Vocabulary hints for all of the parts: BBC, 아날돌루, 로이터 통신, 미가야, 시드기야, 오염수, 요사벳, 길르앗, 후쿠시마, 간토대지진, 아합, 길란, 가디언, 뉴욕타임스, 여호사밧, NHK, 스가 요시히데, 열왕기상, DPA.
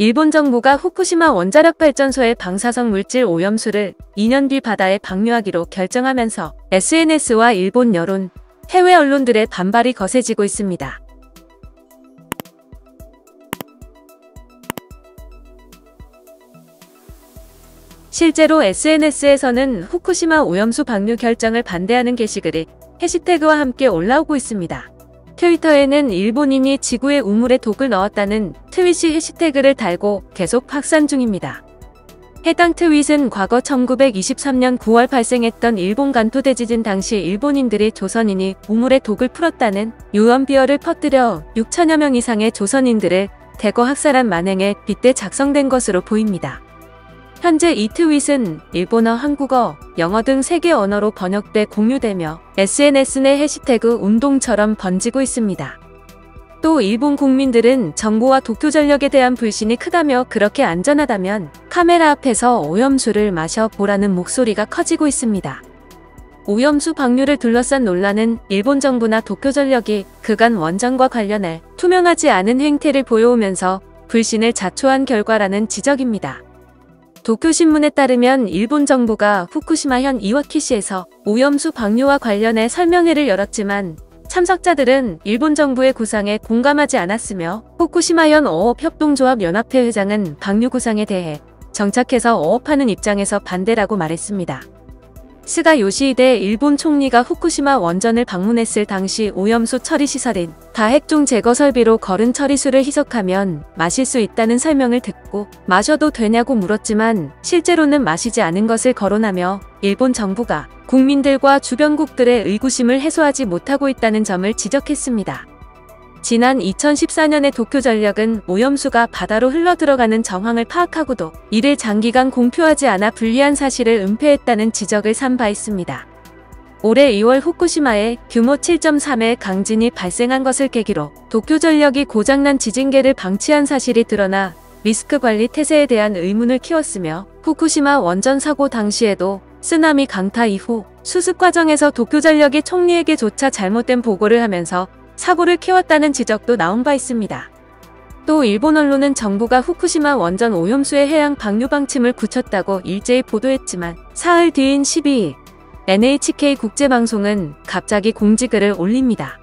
일본 정부가 후쿠시마 원자력발전소의 방사성 물질 오염수를 2년 뒤 바다에 방류하기로 결정하면서 SNS와 일본 여론, 해외 언론들의 반발이 거세지고 있습니다. 실제로 SNS에서는 후쿠시마 오염수 방류 결정을 반대하는 게시글이 해시태그와 함께 올라오고 있습니다. 트위터에는 일본인이 지구의 우물에 독을 넣었다는 트윗이 해시태그를 달고 계속 확산 중입니다. 해당 트윗은 과거 1923년 9월 발생했던 일본 간토대지진 당시 일본인들이 조선인이 우물에 독을 풀었다는 유언비어를 퍼뜨려 6천여 명 이상의 조선인들을 대거 학살한 만행에 빗대 작성된 것으로 보입니다. 현재 이 트윗은 일본어, 한국어, 영어 등 3개 언어로 번역돼 공유되며 SNS 내 해시태그 운동처럼 번지고 있습니다. 또 일본 국민들은 정부와 도쿄 전력에 대한 불신이 크다며 그렇게 안전하다면 카메라 앞에서 오염수를 마셔보라는 목소리가 커지고 있습니다. 오염수 방류를 둘러싼 논란은 일본 정부나 도쿄 전력이 그간 원전과 관련해 투명하지 않은 행태를 보여오면서 불신을 자초한 결과라는 지적입니다. 도쿄신문에 따르면 일본 정부가 후쿠시마현 이와키시에서 오염수 방류와 관련해 설명회를 열었지만 참석자들은 일본 정부의 구상에 공감하지 않았으며 후쿠시마현 어업협동조합연합회 회장은 방류 구상에 대해 정착해서 어업하는 입장에서 반대라고 말했습니다. 스가 요시히데 일본 총리가 후쿠시마 원전을 방문했을 당시 오염수 처리 시설인 다핵종 제거 설비로 거른 처리수를 희석하면 마실 수 있다는 설명을 듣고 마셔도 되냐고 물었지만 실제로는 마시지 않은 것을 거론하며 일본 정부가 국민들과 주변국들의 의구심을 해소하지 못하고 있다는 점을 지적했습니다. 지난 2014년에 도쿄전력은 오염수가 바다로 흘러들어가는 정황을 파악하고도 이를 장기간 공표하지 않아 불리한 사실을 은폐했다는 지적을 산 바 있습니다. 올해 2월 후쿠시마에 규모 7.3의 강진이 발생한 것을 계기로 도쿄전력이 고장난 지진계를 방치한 사실이 드러나 리스크 관리 태세에 대한 의문을 키웠으며 후쿠시마 원전 사고 당시에도 쓰나미 강타 이후 수습 과정에서 도쿄전력이 총리에게조차 잘못된 보고를 하면서 사고를 키웠다는 지적도 나온 바 있습니다. 또 일본 언론은 정부가 후쿠시마 원전 오염수의 해양 방류 방침을 굳혔다고 일제히 보도했지만 사흘 뒤인 12일 NHK 국제방송은 갑자기 공지글을 올립니다.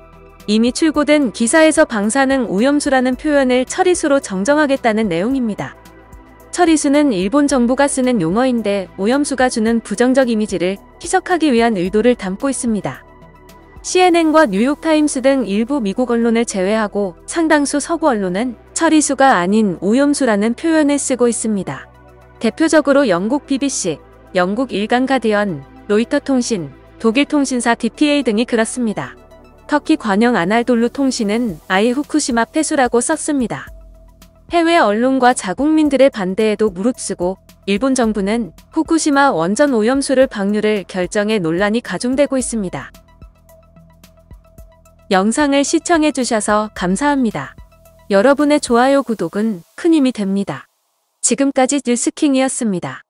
이미 출고된 기사에서 방사능 오염수라는 표현을 처리수로 정정하겠다는 내용입니다. 처리수는 일본 정부가 쓰는 용어인데 오염수가 주는 부정적 이미지를 희석하기 위한 의도를 담고 있습니다. CNN과 뉴욕타임스 등 일부 미국 언론을 제외하고 상당수 서구 언론은 처리수가 아닌 오염수라는 표현을 쓰고 있습니다. 대표적으로 영국 BBC, 영국 일간 가디언, 로이터 통신, 독일 통신사 DPA 등이 그렇습니다. 터키 관영 아날돌루 통신은 아예 후쿠시마 폐수라고 썼습니다. 해외 언론과 자국민들의 반대에도 무릅쓰고 일본 정부는 후쿠시마 원전 오염수를 방류를 결정해 논란이 가중되고 있습니다. 영상을 시청해주셔서 감사합니다. 여러분의 좋아요, 구독은 큰 힘이 됩니다. 지금까지 뉴스킹이었습니다.